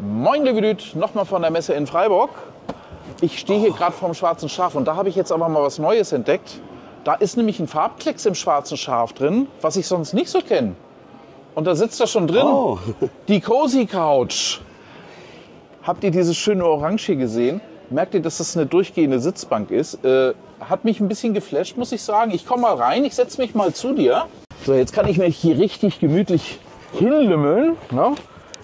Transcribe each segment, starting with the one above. Moin, liebe Düt, nochmal von der Messe in Freiburg. Ich stehe hier gerade vorm Schwarzen Schaf und da habe ich jetzt aber mal was Neues entdeckt. Da ist nämlich ein Farbklecks im Schwarzen Schaf drin, was ich sonst nicht so kenne. Und da sitzt da schon drin die Cozy Couch. Habt ihr dieses schöne Orange hier gesehen? Merkt ihr, dass das eine durchgehende Sitzbank ist? Hat mich ein bisschen geflasht, muss ich sagen. Ich komme mal rein, ich setze mich mal zu dir. So, jetzt kann ich mich hier richtig gemütlich hinlümmeln. Ne?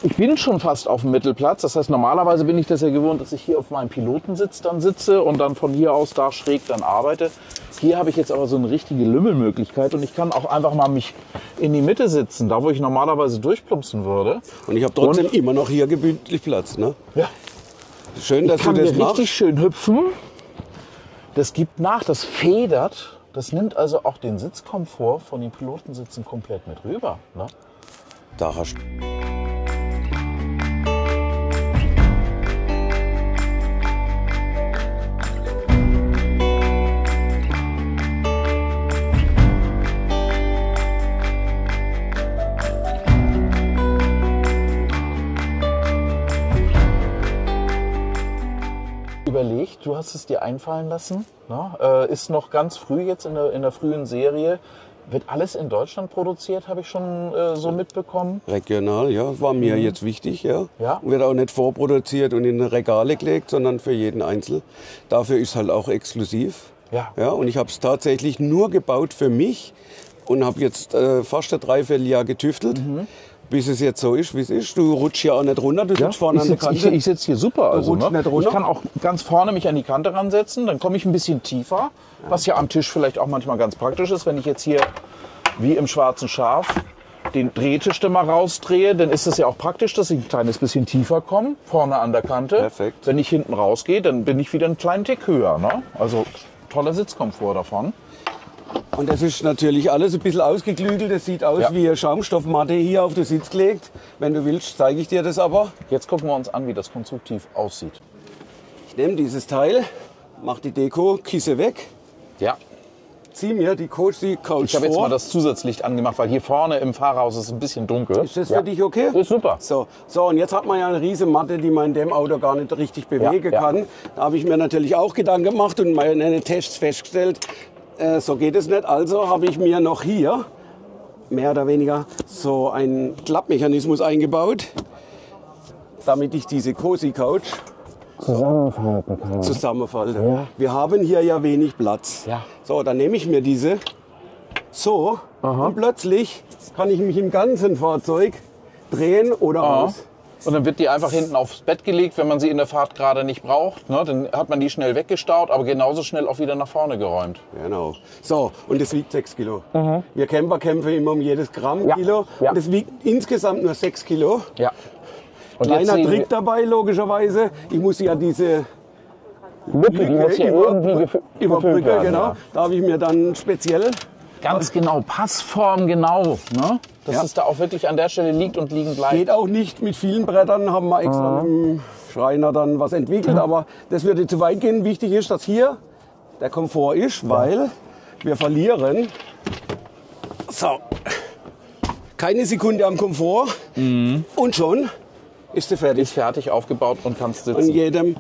Ich bin schon fast auf dem Mittelplatz. Das heißt, normalerweise bin ich das ja gewohnt, dass ich hier auf meinem Pilotensitz dann sitze und dann von hier aus da schräg dann arbeite. Hier habe ich jetzt aber so eine richtige Lümmelmöglichkeit und ich kann auch einfach mal mich in die Mitte sitzen, da wo ich normalerweise durchplumpsen würde. Und ich habe trotzdem immer noch hier gemütlich Platz, ne? Ja. Schön, dass du das machst. Ich kann richtig schön hüpfen. Das gibt nach, das federt. Das nimmt also auch den Sitzkomfort von den Pilotensitzen komplett mit rüber, ne? Da hast du... Überlegt, du hast es dir einfallen lassen, ne? Ist noch ganz früh jetzt in der frühen Serie. Wird alles in Deutschland produziert, habe ich schon so mitbekommen? Regional, ja, war mir jetzt wichtig, ja. Wird auch nicht vorproduziert und in Regale gelegt, sondern für jeden Einzel. Dafür ist halt auch exklusiv. Ja. Ja, und ich habe es tatsächlich nur gebaut für mich und habe jetzt fast ein Dreivierteljahr getüftelt. Bis es jetzt so ist, wie es ist. Du rutschst ja auch nicht runter, du sitzt vorne an der Kante. Ich sitze hier super, also ne? Ich kann auch ganz vorne mich an die Kante ransetzen, dann komme ich ein bisschen tiefer, was ja am Tisch vielleicht auch manchmal ganz praktisch ist. Wenn ich jetzt hier, wie im Schwarzen Schaf, den Drehtisch dann mal rausdrehe, dann ist es ja auch praktisch, dass ich ein kleines bisschen tiefer komme, vorne an der Kante. Perfekt. Wenn ich hinten rausgehe, dann bin ich wieder einen kleinen Tick höher, ne? Also toller Sitzkomfort davon. Und das ist natürlich alles ein bisschen ausgeklügelt. Das sieht aus wie eine Schaumstoffmatte hier auf den Sitz gelegt. Wenn du willst, zeige ich dir das aber. Jetzt gucken wir uns an, wie das konstruktiv aussieht. Ich nehme dieses Teil, mache die Deko-Kiste weg. Ja. Ziehe mir die Cozy Couch. Ich habe jetzt mal das Zusatzlicht angemacht, weil hier vorne im Fahrerhaus ist es ein bisschen dunkel. Ist das für dich okay? Ist super. So, und jetzt hat man ja eine riesen Matte, die man in dem Auto gar nicht richtig bewegen kann. Da habe ich mir natürlich auch Gedanken gemacht und meine Tests festgestellt. So geht es nicht, also habe ich mir noch hier mehr oder weniger so einen Klappmechanismus eingebaut, damit ich diese Cozy Couch zusammenfalten kann. Ja. Wir haben hier ja wenig Platz. Ja. So, dann nehme ich mir diese so und plötzlich kann ich mich im ganzen Fahrzeug drehen oder aus. Und dann wird die einfach hinten aufs Bett gelegt, wenn man sie in der Fahrt gerade nicht braucht. Ne? Dann hat man die schnell weggestaut, aber genauso schnell auch wieder nach vorne geräumt. Genau. So, und das wiegt 6 Kilo. Wir Camper kämpfen immer um jedes Gramm Kilo. Und das wiegt insgesamt nur 6 Kilo. Ja. Und kleiner Trick dabei, logischerweise. Ich muss ja diese Lücke, die muss ja irgendwie überbrücken. Genau. Ja. Da habe ich mir dann speziell... Ganz genau, Passform genau. Ne? Dass es da auch wirklich an der Stelle liegt und liegen bleibt. Geht auch nicht mit vielen Brettern, haben wir extra mit dem Schreiner dann was entwickelt, aber das würde zu weit gehen. Wichtig ist, dass hier der Komfort ist, weil wir verlieren keine Sekunde am Komfort und schon ist sie fertig. Ist fertig aufgebaut und kannst sitzen. Und jedem,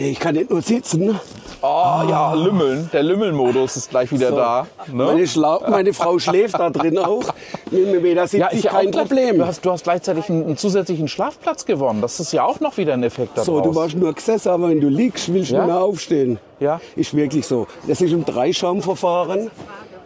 ich kann nicht nur sitzen. Ja, lümmeln. Der Lümmelmodus ist gleich wieder da. Ne? Meine Frau schläft da drin auch. Ist ja kein Problem. Du hast gleichzeitig einen zusätzlichen Schlafplatz gewonnen. Das ist ja auch noch wieder ein Effekt daraus. So, du warst nur gesessen, aber wenn du liegst, willst du nicht mehr aufstehen. Ja. Ist wirklich so. Das ist im Dreischaumverfahren.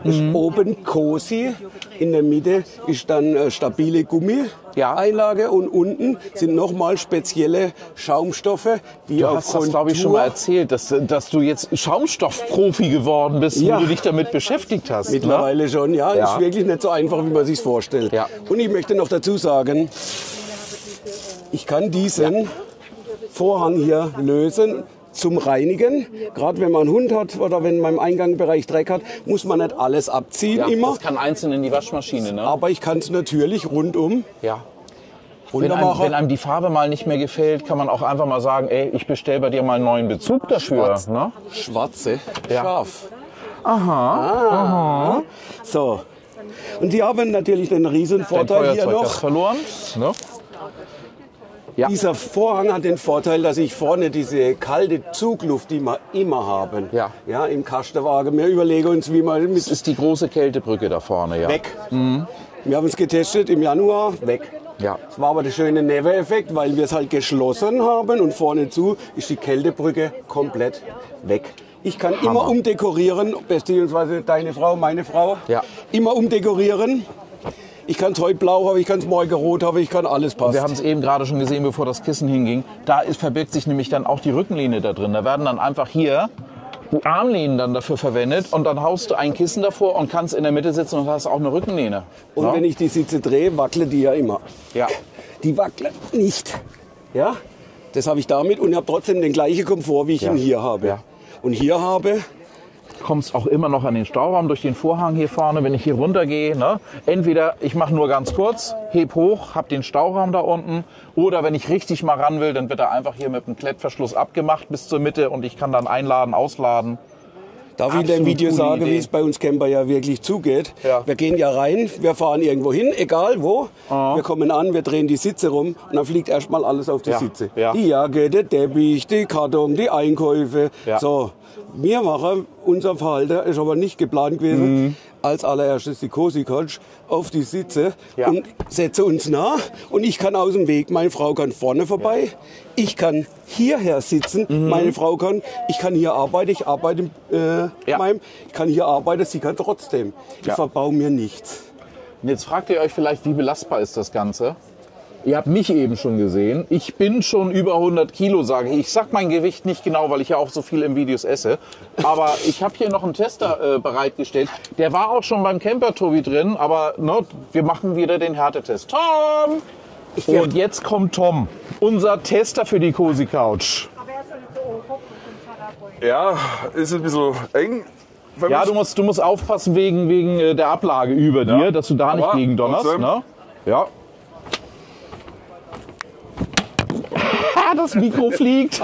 Das ist oben Cozy, in der Mitte ist dann stabile Gummieinlage und unten sind nochmal spezielle Schaumstoffe, die du hast das, glaube ich, schon mal erzählt, dass du jetzt Schaumstoffprofi geworden bist, wie du dich damit beschäftigt hast. Mittlerweile schon, ja. Ist wirklich nicht so einfach, wie man sich vorstellt. Ja. Und ich möchte noch dazu sagen, ich kann diesen Vorhang hier lösen. Zum Reinigen, gerade wenn man einen Hund hat oder wenn man im Eingangsbereich Dreck hat, muss man nicht alles abziehen immer. Das kann einzeln in die Waschmaschine, ne? Aber ich kann es natürlich rundum. Ja. Wenn einem die Farbe mal nicht mehr gefällt, kann man auch einfach mal sagen, ey, ich bestelle bei dir mal einen neuen Bezug dafür. Ne? Schwarze Schaf. Aha. So. Und die haben natürlich den riesen Vorteil hier noch. Verloren. Ne? Ja. Dieser Vorhang hat den Vorteil, dass ich vorne diese kalte Zugluft, die wir immer haben, ja, im Kastenwagen, wir überlegen uns, wie man... Das ist die große Kältebrücke da vorne, ja. Weg. Mhm. Wir haben es getestet im Januar, weg. Ja. Das war aber der schöne Nebeneffekt, weil wir es halt geschlossen haben und vorne zu ist die Kältebrücke komplett weg. Ich kann Hammer. Immer umdekorieren, beziehungsweise deine Frau, meine Frau, ja. Immer umdekorieren. Ich kann es heute blau haben, ich kann es morgen rot haben, ich kann alles passen. Wir haben es eben gerade schon gesehen, bevor das Kissen hinging. Da ist, verbirgt sich nämlich dann auch die Rückenlehne da drin. Da werden dann einfach hier die Armlehnen dann dafür verwendet und dann haust du ein Kissen davor und kannst in der Mitte sitzen und hast auch eine Rückenlehne. Und ja? Wenn ich die Sitze drehe, wackle die ja immer. Ja. Die wackeln nicht. Ja? Das habe ich damit und habe trotzdem den gleichen Komfort, wie ich ihn hier habe. Ja. Und hier habe... kommst auch immer noch an den Stauraum durch den Vorhang hier vorne, wenn ich hier runter gehe. Ne? Entweder ich mache nur ganz kurz, heb hoch, habe den Stauraum da unten. Oder wenn ich richtig mal ran will, dann wird er einfach hier mit dem Klettverschluss abgemacht bis zur Mitte und ich kann dann einladen, ausladen. Darf ich in dem Video sagen, wie es bei uns Camper ja wirklich zugeht? Ja. Wir gehen ja rein, wir fahren irgendwo hin, egal wo. Wir kommen an, wir drehen die Sitze rum und dann fliegt erstmal alles auf die Sitze. Ja. Die Jacke, der Teppich, die Karton, die Einkäufe. Ja. So, wir machen unser Verhalten, ist aber nicht geplant gewesen. Mhm. Als allererstes die Cozy Couch auf die Sitze und setze uns nah. Und ich kann aus dem Weg, meine Frau kann vorne vorbei, ich kann hierher sitzen, meine Frau kann, ich kann hier arbeiten, ich arbeite ich kann hier arbeiten, sie kann trotzdem. Ich verbau mir nichts. Und jetzt fragt ihr euch vielleicht, wie belastbar ist das Ganze? Ihr habt mich eben schon gesehen. Ich bin schon über 100 Kilo, sage ich. Ich sage mein Gewicht nicht genau, weil ich ja auch so viel im Videos esse. Aber ich habe hier noch einen Tester bereitgestellt. Der war auch schon beim Camper-Tobi drin, aber ne, wir machen wieder den Härtetest. Tom! Und jetzt kommt Tom, unser Tester für die Cozy Couch. Ja, ist ein bisschen eng. Ja, du musst aufpassen wegen der Ablage über dir, dass du da aber nicht gegen donnerst. Ne? Ja. Das Mikro fliegt,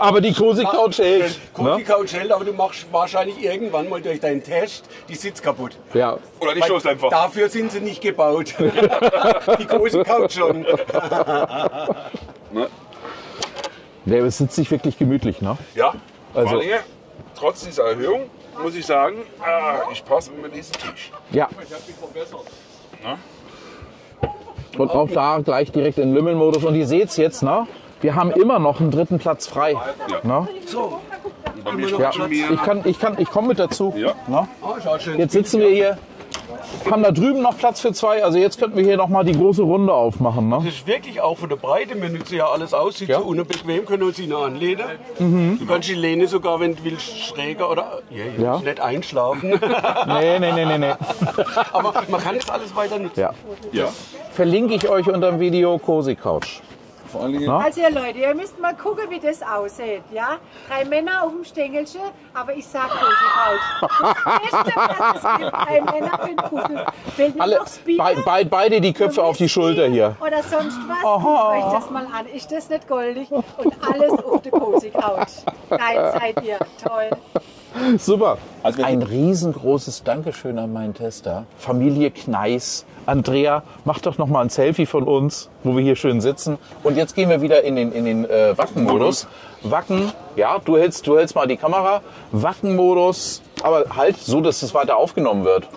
aber die Cozy Couch hält. Cozy Couch hält, aber du machst wahrscheinlich irgendwann mal durch deinen Test die Sitz kaputt. Ja. Oder die Schoß einfach. Dafür sind sie nicht gebaut. Die Cozy Couch schon. Der sitzt sich wirklich gemütlich, ne? Ja. Also trotz dieser Erhöhung muss ich sagen, ich passe mit diesem Tisch. Ja. Ich habe mich verbessert. Und auch da gleich direkt in Lümmelmodus. Und ihr seht es jetzt, ne? Wir haben immer noch einen dritten Platz frei. Ja. Ne? So. Ja. Ich komme mit dazu. Ja. Ne? Jetzt sitzen wir hier, haben da drüben noch Platz für zwei. Also jetzt könnten wir hier nochmal die große Runde aufmachen. Ne? Das ist wirklich auch von der Breite. Wir nutzen ja alles aus. Sieht so unbequem, können uns hier anlehnen. Mhm. Du kannst die Lehne sogar, wenn du willst, schräger oder nicht einschlafen. Nee. Aber man kann das alles weiter nutzen. Ja. Ja. Verlinke ich euch unter dem Video Cozy Couch. Also ihr Leute, ihr müsst mal gucken, wie das aussieht, ja? 3 Männer auf dem Stängelchen, aber ich sag Cozy Couch. Das Beste, was es gibt, 3 Männer mit Kugeln. Beide die Köpfe auf die Schulter hier. Oder sonst was, guckt euch das mal an. Ist das nicht goldig? Und alles auf der Cozy Couch. Geil seid ihr, toll. Super. Also ein riesengroßes Dankeschön an meinen Tester. Familie Kneiß. Andrea, mach doch noch mal ein Selfie von uns, wo wir hier schön sitzen. Und jetzt gehen wir wieder in den Wacken-Modus. Wacken, ja, du hältst mal die Kamera. Wacken-Modus, aber halt so, dass es weiter aufgenommen wird.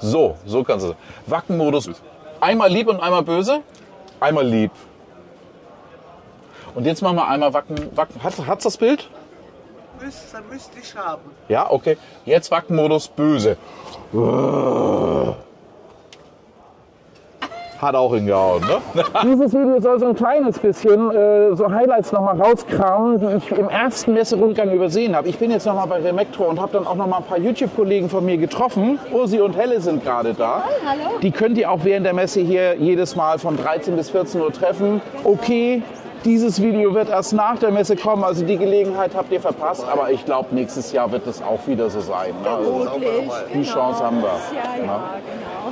So kannst du. Wacken-Modus, einmal lieb und einmal böse. Einmal lieb. Und jetzt machen wir einmal Wacken. Hat's das Bild? Dann müsste ich haben. Ja, okay. Jetzt Wacken-Modus böse. Hat auch hingehauen, ne? Dieses Video soll so ein kleines bisschen so Highlights nochmal rauskramen, die ich im ersten Messerundgang übersehen habe. Ich bin jetzt nochmal bei Remectro und habe dann auch nochmal ein paar YouTube-Kollegen von mir getroffen. Ursi und Helle sind gerade da. Hallo. Die könnt ihr auch während der Messe hier jedes Mal von 13 bis 14 Uhr treffen. Okay. Dieses Video wird erst nach der Messe kommen, also die Gelegenheit habt ihr verpasst. Aber ich glaube, nächstes Jahr wird es auch wieder so sein. Ne? Also die Chance haben wir. Ja.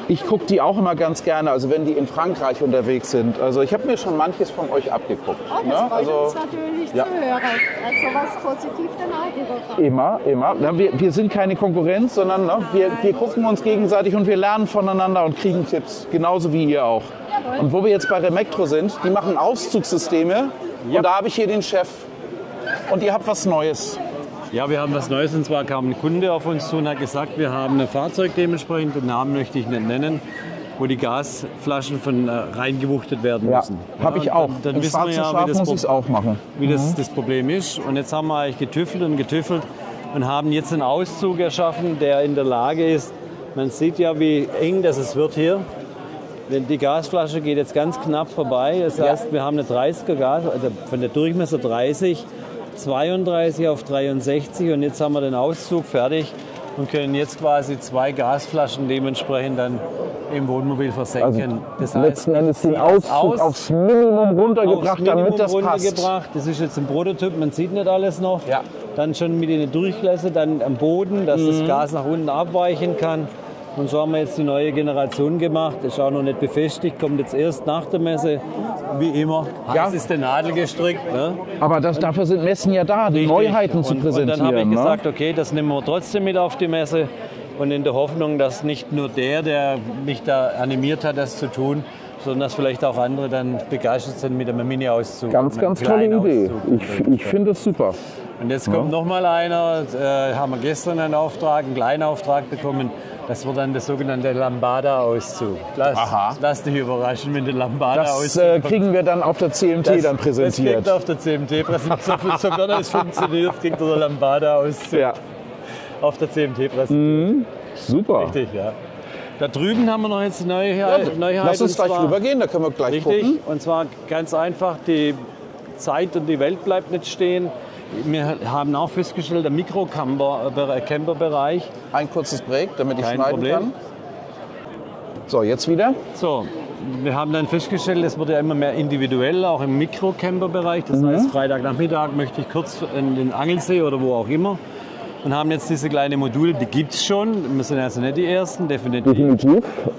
Ich gucke die auch immer ganz gerne, also wenn die in Frankreich unterwegs sind. Also ich habe mir schon manches von euch abgeguckt. Oh, das freut uns natürlich zu hören. Also was positiv danach. Immer. Ja, wir sind keine Konkurrenz, sondern ne, wir gucken uns gegenseitig und wir lernen voneinander und kriegen Tipps. Genauso wie ihr auch. Ja, Und wo wir jetzt bei Remectro sind, die machen Aufzugssysteme. Ja. Und da habe ich hier den Chef. Und ihr habt was Neues. Ja, wir haben was Neues, und zwar kam ein Kunde auf uns zu und hat gesagt, wir haben ein Fahrzeug dementsprechend, den Namen möchte ich nicht nennen, wo die Gasflaschen von reingewuchtet werden müssen. Ja, habe ich auch. Dann wissen wir ja, wie das Problem ist. Und jetzt haben wir eigentlich getüftelt und haben jetzt einen Auszug erschaffen, der in der Lage ist, man sieht ja, wie eng das es wird hier. Die Gasflasche geht jetzt ganz knapp vorbei, das heißt, wir haben eine 30er Gas, also von der Durchmesser 30, 32 auf 63, und jetzt haben wir den Auszug fertig und können jetzt quasi zwei Gasflaschen dementsprechend dann im Wohnmobil versenken. Also das heißt, letzten Endes den Auszug aufs Minimum runtergebracht, damit das passt. Das ist jetzt ein Prototyp, man sieht nicht alles noch. Ja. Dann schon mit in die Durchlässe, dann am Boden, dass das Gas nach unten abweichen kann. Und so haben wir jetzt die neue Generation gemacht. Ist auch noch nicht befestigt, kommt jetzt erst nach der Messe. Wie immer, das ist der Nadel gestrickt. Ne? Aber dafür sind Messen ja da, die Neuheiten zu präsentieren. Und dann habe ich gesagt, okay, das nehmen wir trotzdem mit auf die Messe. Und in der Hoffnung, dass nicht nur der mich da animiert hat, das zu tun, sondern dass vielleicht auch andere dann begeistert sind mit einem Mini-Auszug. Ganz, ganz tolle Idee. Ich finde das super. Und jetzt kommt noch mal einer, haben wir gestern einen Auftrag, einen kleinen Auftrag bekommen. Das wird dann der sogenannte Lambada-Auszug. Lass dich überraschen, wenn der Lambada-Auszug. Das kriegen wir dann auf der CMT dann präsentiert. Das kriegt auf der CMT präsentiert. Sofern es funktioniert, kriegt der Lambada-Auszug auf der CMT präsentiert. Super. Richtig, ja. Da drüben haben wir noch jetzt eine Neuheit. Lass uns gleich rübergehen, da können wir gleich gucken. Und zwar ganz einfach, die Zeit und die Welt bleibt nicht stehen. Wir haben auch festgestellt, der Mikrocamper-Bereich. Ein kurzes Break, damit ich schneiden kann. So, jetzt wieder. So, wir haben dann festgestellt, es wird ja immer mehr individuell, auch im Mikrocamper-Bereich. Das heißt, Freitagnachmittag möchte ich kurz in den Angelsee oder wo auch immer. Und haben jetzt diese kleinen Module, die gibt es schon. Wir sind also nicht die ersten, definitiv.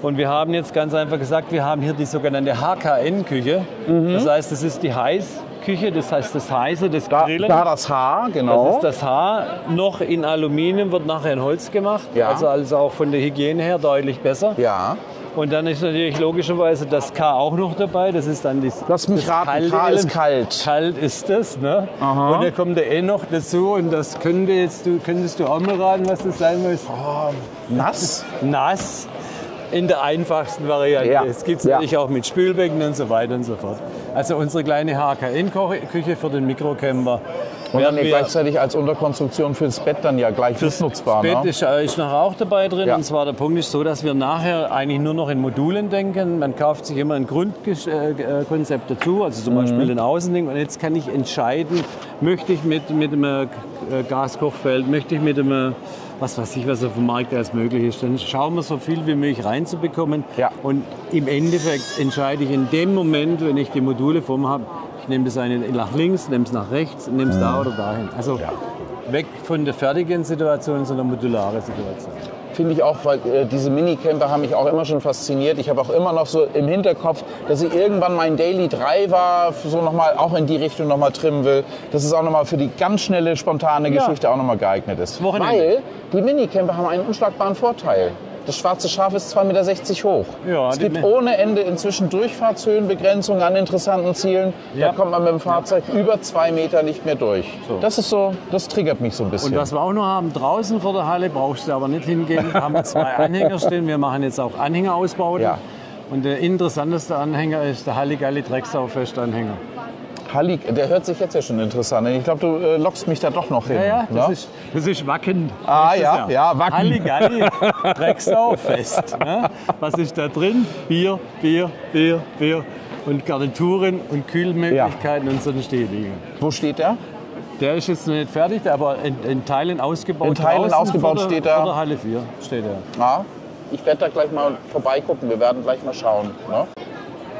Und wir haben jetzt ganz einfach gesagt, wir haben hier die sogenannte HKN-Küche. Das heißt, das ist die Heißküche, das heißt das Heiße, das Grillen. Da das Haar, genau. Das ist das Haar, noch in Aluminium, wird nachher in Holz gemacht. Ja. Also auch von der Hygiene her deutlich besser. Ja. Und dann ist natürlich logischerweise das K auch noch dabei. Das ist dann lass mich raten, K ist kalt. Kalt ist das, ne? Aha. Und da kommt der E noch dazu. Und das könntest du auch mal raten, was das sein muss. Oh, nass? Nass in der einfachsten Variante. Ja. Es gibt es natürlich auch mit Spülbecken und so weiter und so fort. Also unsere kleine HKN-Küche für den Mikrocamper. Und dann gleichzeitig als Unterkonstruktion fürs Bett dann ja gleich nutzbar. Das Bett ist nachher auch dabei drin. Ja. Und zwar der Punkt ist so, dass wir nachher eigentlich nur noch in Modulen denken. Man kauft sich immer ein Grundkonzept dazu, also zum Beispiel den Außending. Und jetzt kann ich entscheiden, möchte ich mit einem Gaskochfeld, möchte ich mit einem, was weiß ich, was auf dem Markt als möglich ist. Dann schauen wir so viel wie möglich reinzubekommen. Ja. Und im Endeffekt entscheide ich in dem Moment, wenn ich die Module vor mir habe, ich nehme das eine nach links, nehme es nach rechts, nehme es da oder dahin. Also weg von der fertigen Situation zu einer modularen Situation. Finde ich auch, weil diese Minicamper haben mich auch immer schon fasziniert. Ich habe auch immer noch so im Hinterkopf, dass ich irgendwann mein Daily Driver so nochmal auch in die Richtung nochmal trimmen will. Dass es auch nochmal für die ganz schnelle, spontane Geschichte auch nochmal geeignet ist. Wochenende. Weil die Minicamper haben einen unschlagbaren Vorteil. Das schwarze Schaf ist 2,60 Meter hoch. Ja, es gibt ohne Ende inzwischen Durchfahrtshöhenbegrenzungen an interessanten Zielen. Ja. Da kommt man mit dem Fahrzeug über 2 Meter nicht mehr durch. So. Das ist so, das triggert mich so ein bisschen. Und was wir auch noch haben, draußen vor der Halle brauchst du aber nicht hingehen. Wir haben zwei Anhänger stehen. Wir machen jetzt auch Anhängerausbauten. Ja. Und der interessanteste Anhänger ist der Halligalli-Drecksau-Fest-Anhänger. Der hört sich jetzt ja schon interessant an. Ich glaube, du lockst mich da doch noch hin. Ja, das ist Wacken. Ah ja, Wacken. Halligalli-Drecksau-Fest. Ne? Was ist da drin? Bier, Bier, Bier, Bier. Und Garnituren und Kühlmöglichkeiten und so eine Stehdinge. Wo steht der? Der ist jetzt noch nicht fertig, aber in Teilen ausgebaut. In Teilen ausgebaut steht er. Vor der Halle 4 steht er. Ja, ich werde da gleich mal vorbeigucken. Wir werden gleich mal schauen. Ne?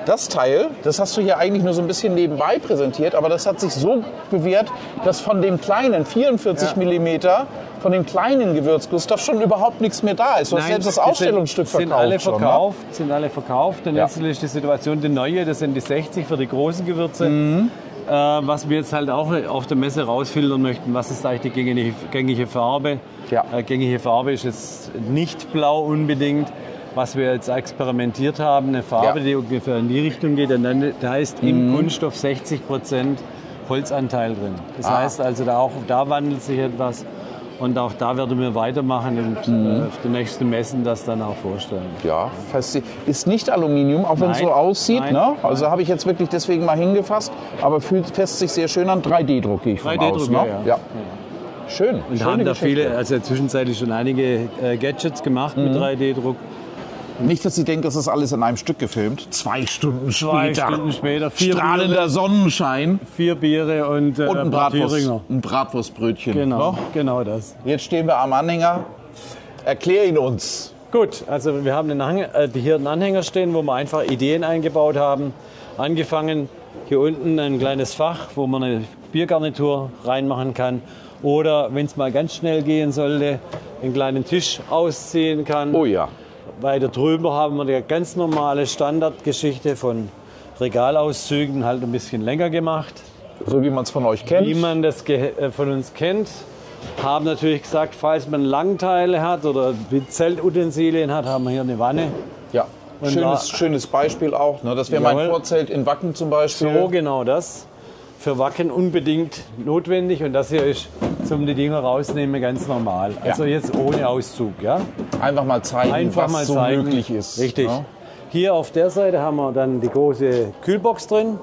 Das Teil, das hast du hier eigentlich nur so ein bisschen nebenbei präsentiert, aber das hat sich so bewährt, dass von dem kleinen 44 mm, von dem kleinen Gewürzgustav schon überhaupt nichts mehr da ist. Du hast selbst das Ausstellungsstück sind alle verkauft. Dann jetzt ist die Situation die neue, das sind die 60 für die großen Gewürze. Was wir jetzt halt auch auf der Messe rausfiltern möchten, was ist eigentlich die gängige Farbe. Gängige Farbe ist jetzt nicht blau unbedingt. was wir jetzt experimentiert haben, eine Farbe, die ungefähr in die Richtung geht. Und dann, da heißt im Kunststoff 60% Holzanteil drin. Das heißt also, da, auch, da wandelt sich etwas. Und auch da werden wir weitermachen und auf den nächsten Messen das dann auch vorstellen. Ja, ist nicht Aluminium, auch wenn es so aussieht. Nein, ne? Also habe ich jetzt wirklich deswegen mal hingefasst. Aber fühlt fest sich sehr schön an. 3D-Druck gehe ich von aus. Ne? Ja. Schön. Und haben da viele, also zwischenzeitlich schon einige Gadgets gemacht mit 3D-Druck. Nicht, dass Sie denken, das ist alles in einem Stück gefilmt. 2 Stunden später, strahlender Sonnenschein. 4 Biere und ein Bratwurstbrötchen. Genau, genau das. Jetzt stehen wir am Anhänger. Erklär ihn uns. Gut, also wir haben hier einen Anhänger stehen, wo wir einfach Ideen eingebaut haben. Angefangen hier unten ein kleines Fach, wo man eine Biergarnitur reinmachen kann. Oder wenn es mal ganz schnell gehen sollte, einen kleinen Tisch ausziehen kann. Oh ja. Weiter drüber haben wir die ganz normale Standardgeschichte von Regalauszügen, halt ein bisschen länger gemacht. So wie man es von euch kennt? Wie man das von uns kennt. Haben natürlich gesagt, falls man Langteile hat oder Zeltutensilien hat, haben wir hier eine Wanne. Ja, schönes Beispiel auch. Ne? Das wäre mein Vorzelt in Wacken zum Beispiel. So, genau das. Für Wacken unbedingt notwendig. Und das hier ist zum die Dinger rausnehmen ganz normal. Ja. Also jetzt ohne Auszug. Ja? Einfach mal zeigen, was so möglich ist. Richtig. Ja? Hier auf der Seite haben wir dann die große Kühlbox drin.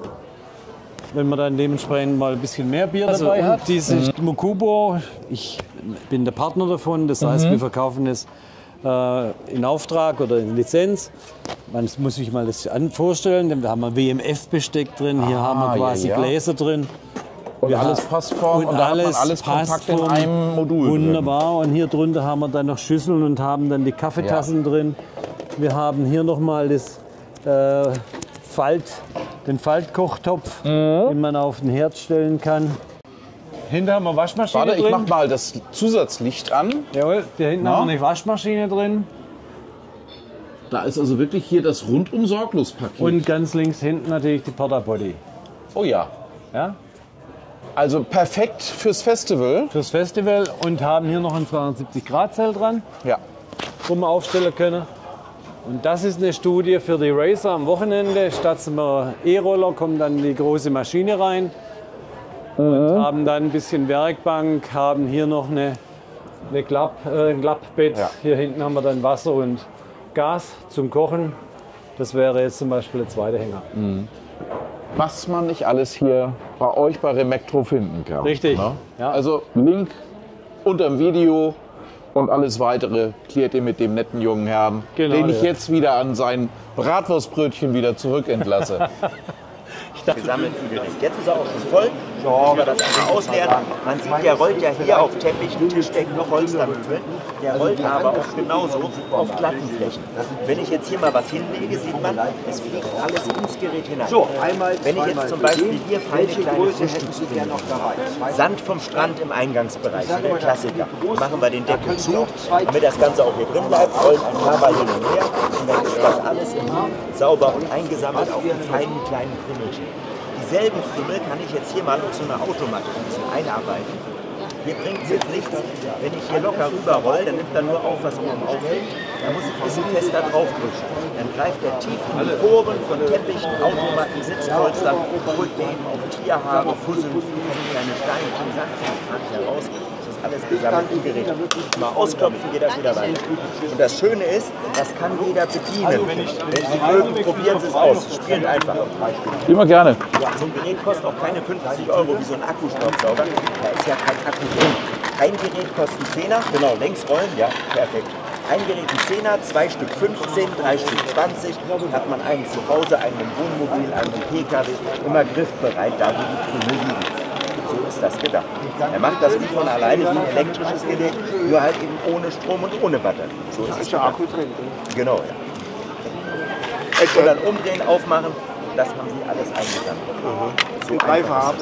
Wenn man dann dementsprechend mal ein bisschen mehr Bier dabei hat. Diese Mokubo, ich bin der Partner davon. Das heißt, wir verkaufen es in Auftrag oder in Lizenz. Man muss sich mal das vorstellen, denn da haben wir WMF-Besteck drin, hier haben wir quasi Gläser drin. Und alles passt vor und alles kompakt in einem Modul. Wunderbar. Und hier drunter haben wir dann noch Schüsseln und haben dann die Kaffeetassen drin. Wir haben hier nochmal den Faltkochtopf, den man auf den Herd stellen kann. Hinten haben wir Waschmaschine drin. Warte, ich mach mal das Zusatzlicht an. Jawohl, da hinten haben wir eine Waschmaschine drin. Da ist also wirklich hier das Rundum-Sorglos-Paket. Und ganz links hinten natürlich die Porta-Body. Oh ja. Ja. Also perfekt fürs Festival. Fürs Festival und haben hier noch ein 270-Grad-Zelt dran, wo wir aufstellen können. Und das ist eine Studie für die Racer am Wochenende. Statt zum E-Roller kommt dann die große Maschine rein. Und haben dann ein bisschen Werkbank, haben hier noch ein Klappbett. Ja. Hier hinten haben wir dann Wasser und Gas zum Kochen. Das wäre jetzt zum Beispiel der zweite Hänger. Was man nicht alles hier bei euch bei Remectro finden kann. Richtig. Ne? Ja. Also Link unterm Video und alles Weitere klärt ihr mit dem netten jungen Herrn, den ich jetzt wieder an sein Bratwurstbrötchen wieder zurückentlasse. Gesammelt. Jetzt ist er auch schon voll. Müssen wir das einfach ausleeren. Man sieht, der rollt ja hier auf Teppichen, Tischdecken, noch Holzlappen. Der rollt aber auch genauso auf glatten Flächen. Wenn ich jetzt hier mal was hinlege, sieht man, es fliegt alles ins Gerät hinein. So, wenn ich jetzt zum Beispiel hier feine kleine Tischdecken wären noch dabei. Sand vom Strand im Eingangsbereich, der Klassiker. Machen wir den Deckel zu, damit das Ganze auch hier drin bleibt, rollen ein paar Mal hin und her. Und dann ist das alles immer sauber und eingesammelt auf den feinen kleinen Krümelchen. Dieselben Krümel kann ich jetzt hier mal mit so einer Automatik einarbeiten. Hier bringt es jetzt nichts, wenn ich hier locker rüberroll, dann nimmt er nur auf, was oben aufhängt. Da muss ich ein bisschen fester draufdrücken. Dann greift er tief in die Poren von Teppichen, Automaten, Sitzpolstern, holt der eben auf Tierhaare, Fusseln, kleine Steine, die Sandkrank heraus. Alles gesammelt im Gerät. Mal ausklopfen, geht das wieder rein. Und das Schöne ist, das kann jeder bedienen. Wenn Sie mögen, probieren Sie es aus. Spielen einfach. Immer gerne. Ja, so ein Gerät kostet auch keine 50 € wie so ein Akkustaubsauger. Da ist ja kein Akku drin. Ein Gerät kostet einen Zehner. Genau, längs rollen. Ja, perfekt. Ein Gerät ein Zehner, 2 Stück 15, 3 Stück 20. Dann hat man einen zu Hause, einen im Wohnmobil, einen im PKW. Immer griffbereit, da wo die Krümel liegen. So ist das gedacht. Er macht das wie von alleine, wie ein elektrisches Gerät, nur halt eben ohne Strom und ohne Batterie. So ist es ja Akku drin. Genau, ja. Und dann umdrehen, aufmachen, das haben Sie alles eingesammelt. So 3 Farben,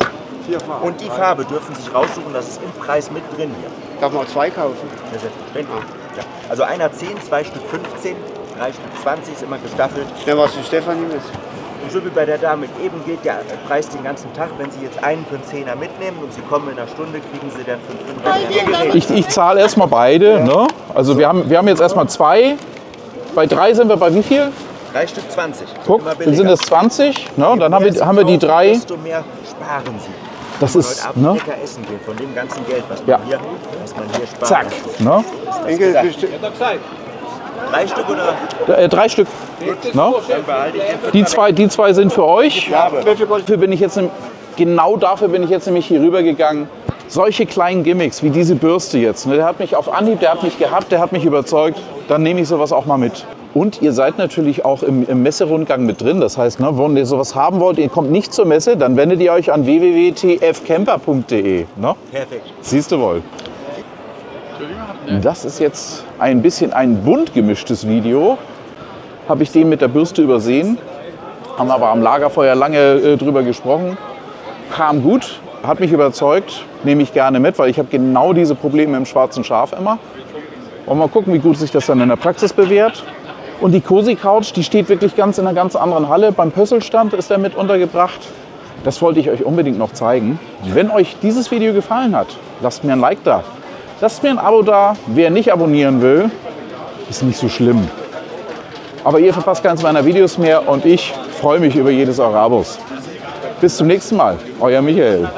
4 Farben. Und die Farbe dürfen Sie sich raussuchen, das ist im Preis mit drin hier. Darf man auch 2 kaufen? Das ist verständlich. Ja. Also einer 10, 2 Stück 15, 3 Stück 20, ist immer gestaffelt. Ja, was die Stefanie ist. Und so wie bei der Dame eben geht der Preis den ganzen Tag. Wenn Sie jetzt einen für einen Zehner mitnehmen und Sie kommen in einer Stunde, kriegen Sie dann für 5 Euro. Ich zahle erstmal beide. Ne? Also wir haben jetzt erstmal 2 Bei 3 sind wir bei wie viel? 3 Stück 20. Guck, dann sind es 20. Ne? Dann haben wir die 3. Desto mehr sparen Sie. Das ist, heute Abend lecker essen gehen von dem ganzen Geld, was man hier spart. Zack. Ne? Enkel, 3 Stück oder? 3 Stück. Ne? Die zwei sind für euch. Ja, genau dafür bin ich jetzt nämlich hier rüber gegangen. Solche kleinen Gimmicks wie diese Bürste jetzt. Ne? Der hat mich auf Anhieb, der hat mich gehabt, der hat mich überzeugt. Dann nehme ich sowas auch mal mit. Und ihr seid natürlich auch im Messerundgang mit drin. Das heißt, ne, wenn ihr sowas haben wollt, ihr kommt nicht zur Messe, dann wendet ihr euch an www.tfcamper.de. Ne? Perfekt. Siehst du wohl. Das ist jetzt ein bisschen ein bunt gemischtes Video. Habe ich den mit der Bürste übersehen. Haben aber am Lagerfeuer lange drüber gesprochen. Kam gut, hat mich überzeugt. Nehme ich gerne mit, weil ich habe genau diese Probleme im schwarzen Schaf immer. Und mal gucken, wie gut sich das dann in der Praxis bewährt. Und die Cozy Couch, die steht wirklich in einer ganz anderen Halle. Beim Pösselstand ist er mit untergebracht. Das wollte ich euch unbedingt noch zeigen. Wenn euch dieses Video gefallen hat, lasst mir ein Like da. Lasst mir ein Abo da. Wer nicht abonnieren will, ist nicht so schlimm. Aber ihr verpasst keins meiner Videos mehr und ich freue mich über jedes eurer Abos. Bis zum nächsten Mal. Euer Michael.